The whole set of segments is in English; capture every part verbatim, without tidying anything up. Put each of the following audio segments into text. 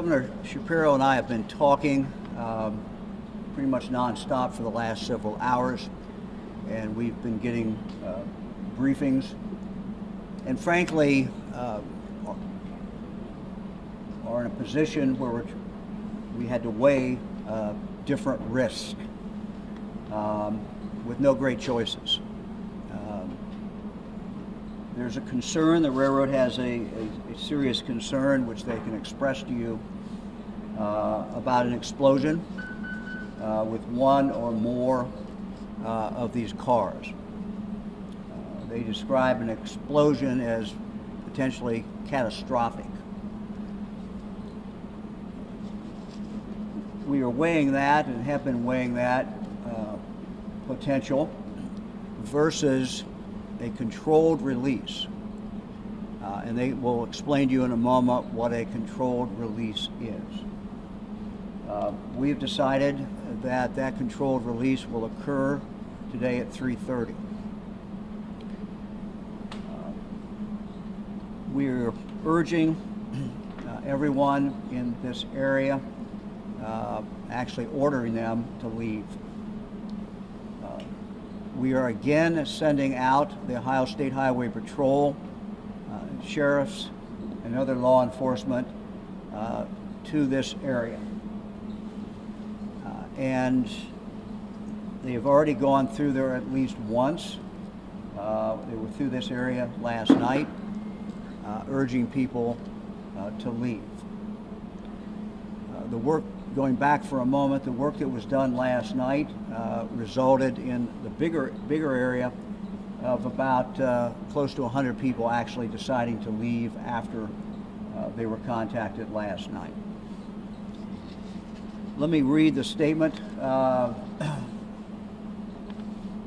Governor Shapiro and I have been talking um, pretty much nonstop for the last several hours, and we've been getting uh, briefings. And frankly, uh, are in a position where we're, we had to weigh uh, different risks um, with no great choices. Um, there's a concern, the railroad has a, a, a serious concern, which they can express to you, uh, about an explosion uh, with one or more uh, of these cars. Uh, they describe an explosion as potentially catastrophic. We are weighing that and have been weighing that uh, potential versus a controlled release. Uh, and they will explain to you in a moment what a controlled release is. Uh, we've decided that that controlled release will occur today at three thirty. Uh, we're urging uh, everyone in this area, Uh, actually ordering them to leave. Uh, we are again sending out the Ohio State Highway Patrol, uh, sheriffs, and other law enforcement uh, to this area. Uh, and they have already gone through there at least once. Uh, they were through this area last night, uh, urging people uh, to leave. Uh, the work Going back for a moment, the work that was done last night uh, resulted in the bigger, bigger area of about uh, close to one hundred people actually deciding to leave after uh, they were contacted last night. Let me read the statement uh,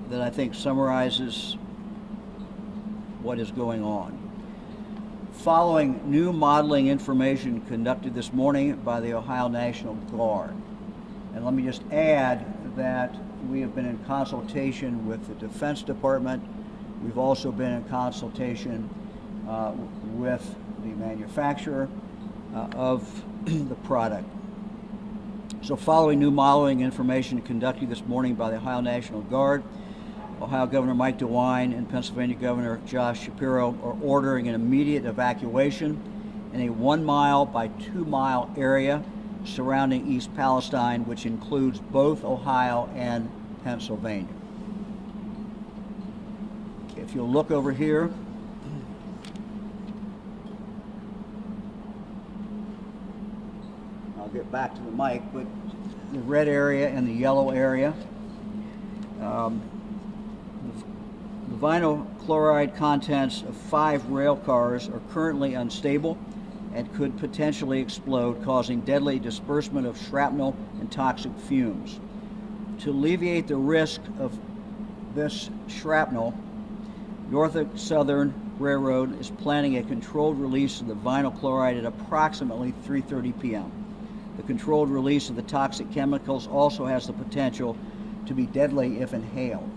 that I think summarizes what is going on. Following new modeling information conducted this morning by the Ohio National Guard. And let me just add that we have been in consultation with the Defense Department. We've also been in consultation uh, with the manufacturer uh, of the product. So following new modeling information conducted this morning by the Ohio National Guard, Ohio Governor Mike DeWine and Pennsylvania Governor Josh Shapiro are ordering an immediate evacuation in a one mile by two mile area surrounding East Palestine, which includes both Ohio and Pennsylvania. If you'll look over here, I'll get back to the mic, but the red area and the yellow area, um, the vinyl chloride contents of five rail cars are currently unstable and could potentially explode, causing deadly disbursement of shrapnel and toxic fumes. To alleviate the risk of this shrapnel, Norfolk Southern Railroad is planning a controlled release of the vinyl chloride at approximately three thirty p m The controlled release of the toxic chemicals also has the potential to be deadly if inhaled.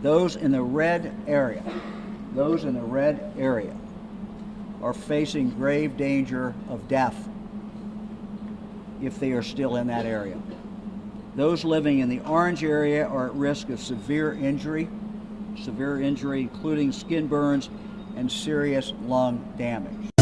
Those in the red area, those in the red area are facing grave danger of death if they are still in that area. Those living in the orange area are at risk of severe injury, severe injury including skin burns and serious lung damage.